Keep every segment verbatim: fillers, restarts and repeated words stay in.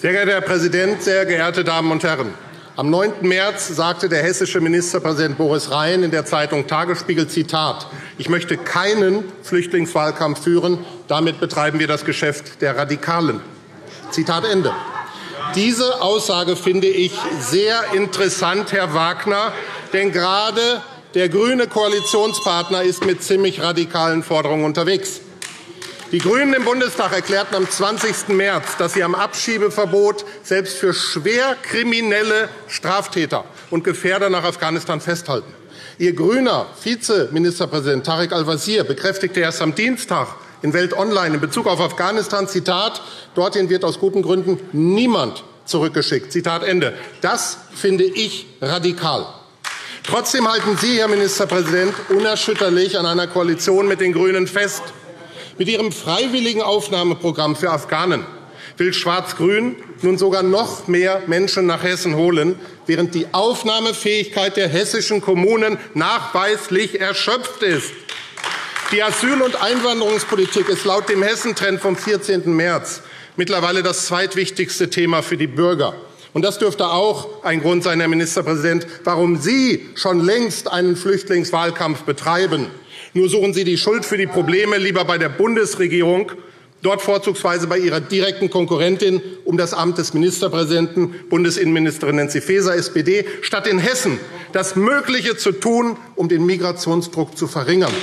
Sehr geehrter Herr Präsident, sehr geehrte Damen und Herren! Am neunten März sagte der hessische Ministerpräsident Boris Rhein in der Zeitung Tagesspiegel, Zitat, ich möchte keinen Flüchtlingswahlkampf führen, damit betreiben wir das Geschäft der Radikalen. Zitat Ende. Diese Aussage finde ich sehr interessant, Herr Wagner, denn gerade der grüne Koalitionspartner ist mit ziemlich radikalen Forderungen unterwegs. Die GRÜNEN im Bundestag erklärten am zwanzigsten März, dass sie am Abschiebeverbot selbst für schwer kriminelle Straftäter und Gefährder nach Afghanistan festhalten. Ihr grüner Vizeministerpräsident Tarek Al-Wazir bekräftigte erst am Dienstag in Welt Online in Bezug auf Afghanistan, Zitat, dorthin wird aus guten Gründen niemand zurückgeschickt. Zitat Ende. Das finde ich radikal. Trotzdem halten Sie, Herr Ministerpräsident, unerschütterlich an einer Koalition mit den GRÜNEN fest. Mit ihrem freiwilligen Aufnahmeprogramm für Afghanen will Schwarz-Grün nun sogar noch mehr Menschen nach Hessen holen, während die Aufnahmefähigkeit der hessischen Kommunen nachweislich erschöpft ist. Die Asyl- und Einwanderungspolitik ist laut dem Hessentrend vom vierzehnten März mittlerweile das zweitwichtigste Thema für die Bürger. Und das dürfte auch ein Grund sein, Herr Ministerpräsident, warum Sie schon längst einen Flüchtlingswahlkampf betreiben. Nur suchen Sie die Schuld für die Probleme lieber bei der Bundesregierung, dort vorzugsweise bei Ihrer direkten Konkurrentin um das Amt des Ministerpräsidenten, Bundesinnenministerin Nancy Faeser, S P D, statt in Hessen das Mögliche zu tun, um den Migrationsdruck zu verringern.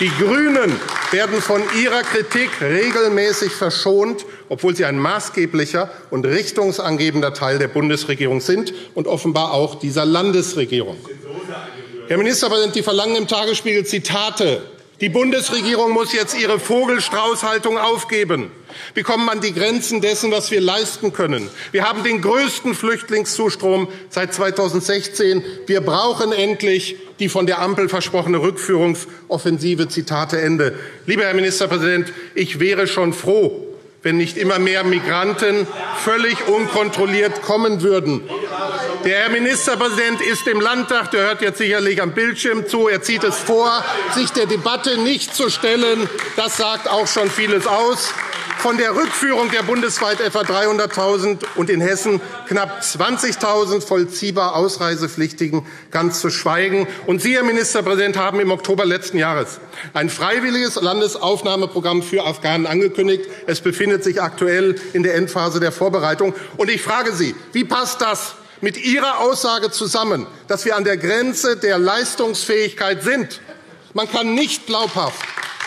Die GRÜNEN werden von ihrer Kritik regelmäßig verschont, obwohl sie ein maßgeblicher und richtungsangebender Teil der Bundesregierung sind und offenbar auch dieser Landesregierung. Herr Ministerpräsident, Sie verlangen im Tagesspiegel Zitate. Die Bundesregierung muss jetzt ihre Vogelstraußhaltung aufgeben. Wir kommen an die Grenzen dessen, was wir leisten können. Wir haben den größten Flüchtlingszustrom seit zweitausendsechzehn. Wir brauchen endlich die von der Ampel versprochene Rückführungsoffensive. Zitate Ende. Lieber Herr Ministerpräsident, ich wäre schon froh, wenn nicht immer mehr Migranten völlig unkontrolliert kommen würden. Der Herr Ministerpräsident ist im Landtag, der hört jetzt sicherlich am Bildschirm zu, er zieht es vor, sich der Debatte nicht zu stellen. Das sagt auch schon vieles aus. Von der Rückführung der bundesweit etwa dreihunderttausend und in Hessen knapp zwanzigtausend vollziehbar Ausreisepflichtigen ganz zu schweigen. Und Sie, Herr Ministerpräsident, haben im Oktober letzten Jahres ein freiwilliges Landesaufnahmeprogramm für Afghanen angekündigt. Es befindet sich aktuell in der Endphase der Vorbereitung. Und ich frage Sie, wie passt das mit Ihrer Aussage zusammen, dass wir an der Grenze der Leistungsfähigkeit sind? Man kann nicht glaubhaft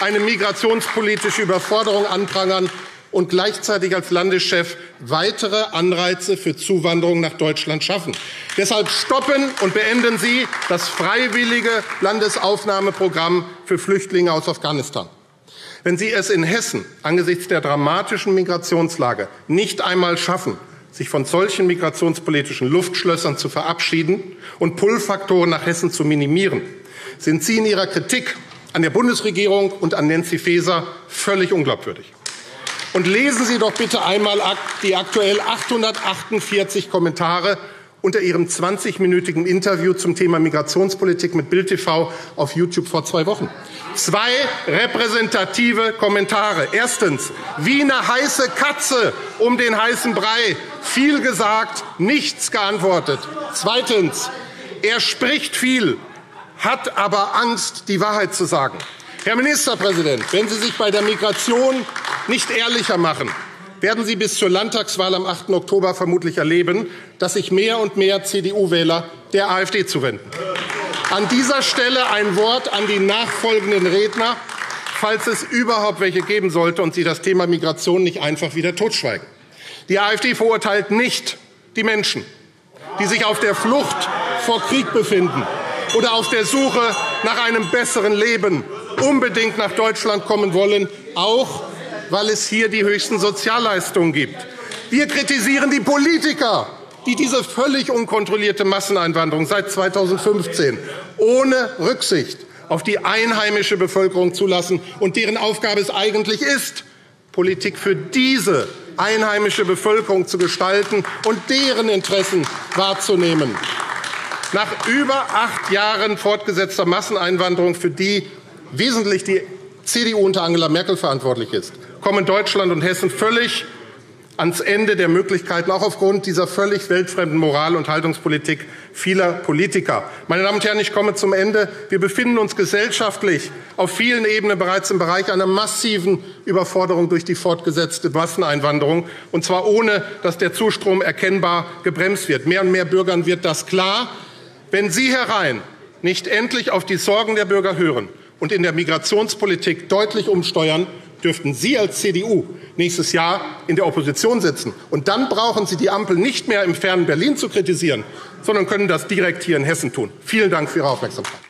eine migrationspolitische Überforderung anprangern und gleichzeitig als Landeschef weitere Anreize für Zuwanderung nach Deutschland schaffen. Deshalb stoppen und beenden Sie das freiwillige Landesaufnahmeprogramm für Flüchtlinge aus Afghanistan. Wenn Sie es in Hessen angesichts der dramatischen Migrationslage nicht einmal schaffen, sich von solchen migrationspolitischen Luftschlössern zu verabschieden und Pull-Faktoren nach Hessen zu minimieren, sind Sie in Ihrer Kritik an der Bundesregierung und an Nancy Faeser völlig unglaubwürdig. Und lesen Sie doch bitte einmal die aktuell achthundertachtundvierzig Kommentare unter Ihrem zwanzigminütigen Interview zum Thema Migrationspolitik mit Bild T V auf YouTube vor zwei Wochen. Zwei repräsentative Kommentare. Erstens, wie eine heiße Katze um den heißen Brei. Viel gesagt, nichts geantwortet. Zweitens, er spricht viel, hat aber Angst, die Wahrheit zu sagen. Herr Ministerpräsident, wenn Sie sich bei der Migration nicht ehrlicher machen, werden Sie bis zur Landtagswahl am achten Oktober vermutlich erleben, dass sich mehr und mehr C D U-Wähler der AfD zuwenden. An dieser Stelle ein Wort an die nachfolgenden Redner, falls es überhaupt welche geben sollte und Sie das Thema Migration nicht einfach wieder totschweigen. Die AfD verurteilt nicht die Menschen, die sich auf der Flucht vor Krieg befinden oder auf der Suche nach einem besseren Leben unbedingt nach Deutschland kommen wollen, auch weil es hier die höchsten Sozialleistungen gibt. Wir kritisieren die Politiker, die diese völlig unkontrollierte Masseneinwanderung seit zweitausendfünfzehn ohne Rücksicht auf die einheimische Bevölkerung zulassen und deren Aufgabe es eigentlich ist, Politik für diese einheimische Bevölkerung zu gestalten und deren Interessen wahrzunehmen. Nach über acht Jahren fortgesetzter Masseneinwanderung, für die wesentlich die C D U unter Angela Merkel verantwortlich ist, kommen Deutschland und Hessen völlig ans Ende der Möglichkeiten, auch aufgrund dieser völlig weltfremden Moral- und Haltungspolitik vieler Politiker. Meine Damen und Herren, ich komme zum Ende. Wir befinden uns gesellschaftlich auf vielen Ebenen bereits im Bereich einer massiven Überforderung durch die fortgesetzte Masseneinwanderung, und zwar ohne, dass der Zustrom erkennbar gebremst wird. Mehr und mehr Bürgern wird das klar. Wenn Sie herein nicht endlich auf die Sorgen der Bürger hören und in der Migrationspolitik deutlich umsteuern, dürften Sie als C D U nächstes Jahr in der Opposition sitzen. Und dann brauchen Sie die Ampel nicht mehr im fernen Berlin zu kritisieren, sondern können das direkt hier in Hessen tun. Vielen Dank für Ihre Aufmerksamkeit.